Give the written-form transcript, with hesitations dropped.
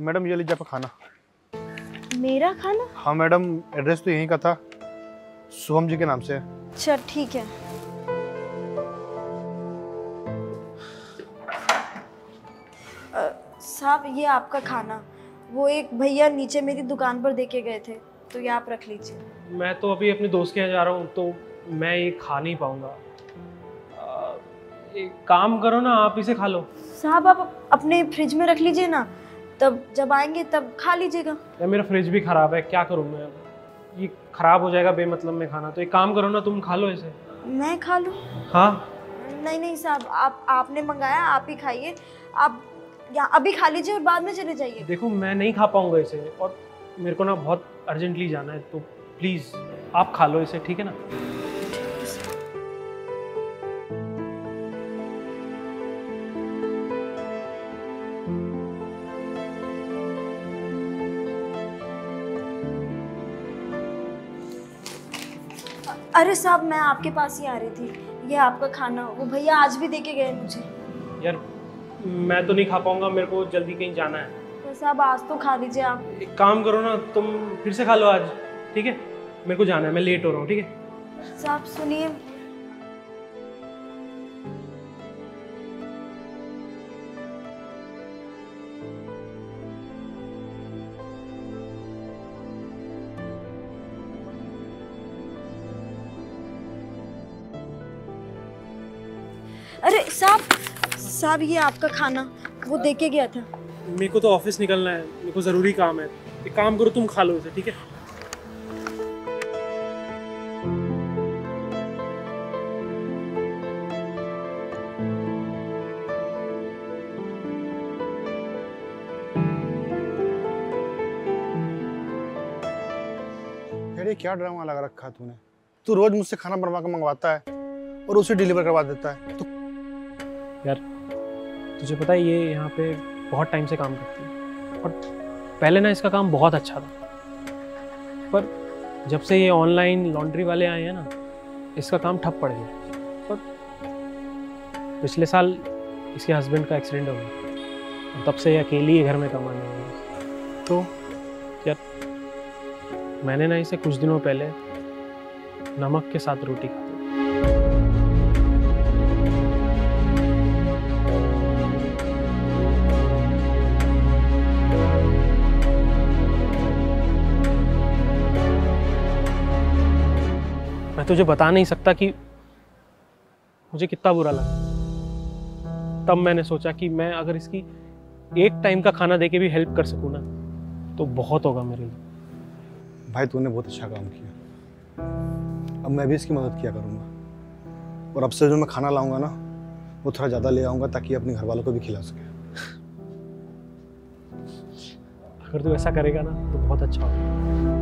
Madam ये लीजिए आपका खाना। मेरा खाना? हाँ मैडम, एड्रेस तो यहीं का था, सोहम जी के नाम से। अच्छा ठीक है। साहब ये आपका खाना, वो एक भैया नीचे मेरी दुकान पर देके गए थे, तो ये आप रख लीजिए। मैं तो अभी अपने दोस्त के यहाँ जा रहा हूँ, तो मैं ये खा नहीं पाऊंगा। एक काम करो ना, आप इसे खा लो। साहब आप अपने फ्रिज में रख लीजिए ना, तब जब आएंगे तब खा लीजिएगा। यार मेरा फ्रिज भी खराब है, क्या करूँ मैं, ये खराब हो जाएगा बेमतलब में खाना। तो एक काम करो ना, तुम खा लो इसे। मैं खा लूँ? हाँ। नहीं नहीं साहब, आपने मंगाया, आप ही खाइए। आप अभी खा लीजिए और बाद में चले जाइए। देखो मैं नहीं खा पाऊंगा इसे, और मेरे को ना बहुत अर्जेंटली जाना है, तो प्लीज आप खा लो इसे, ठीक है ना। अरे साहब मैं आपके पास ही आ रही थी, ये आपका खाना वो भैया आज भी देके गए मुझे। यार मैं तो नहीं खा पाऊंगा, मेरे को जल्दी कहीं जाना है। तो साहब आज तो खा लीजिए आप। एक काम करो ना, तुम फिर से खा लो आज, ठीक है, मेरे को जाना है, मैं लेट हो रहा हूँ। ठीक है साहब सुनिए, अरे साहब साहब ये आपका खाना वो देके गया था। मेरे को तो ऑफिस निकलना है, मेरे को जरूरी काम है। एक काम करो तुम खा लो इसे, ठीक है। अरे क्या ड्रामा लगा रखा है तूने, तू रोज मुझसे खाना बनवा के मंगवाता है और उसे डिलीवर करवा देता है। तो यार तुझे पता है ये यहाँ पे बहुत टाइम से काम करती है, और पहले ना इसका काम बहुत अच्छा था, पर जब से ये ऑनलाइन लॉन्ड्री वाले आए हैं ना, इसका काम ठप पड़ गया। पर पिछले साल इसके हस्बैंड का एक्सीडेंट हो गया, तब से ये अकेली ही घर में कमाने लगी। तो यार मैंने ना इसे कुछ दिनों पहले नमक के साथ रोटी खाई। मैं तुझे बता नहीं सकता कि मुझे कितना बुरा लगा। तब मैंने सोचा कि मैं अगर इसकी एक टाइम का खाना देके भी हेल्प कर सकूँ ना, तो बहुत होगा मेरे लिए। भाई तूने बहुत अच्छा काम किया, अब मैं भी इसकी मदद किया करूँगा, और अब से जो मैं खाना लाऊंगा ना वो थोड़ा ज़्यादा ले आऊँगा, ताकि अपने घर वालों को भी खिला सके। अगर तू ऐसा करेगा ना तो बहुत अच्छा होगा।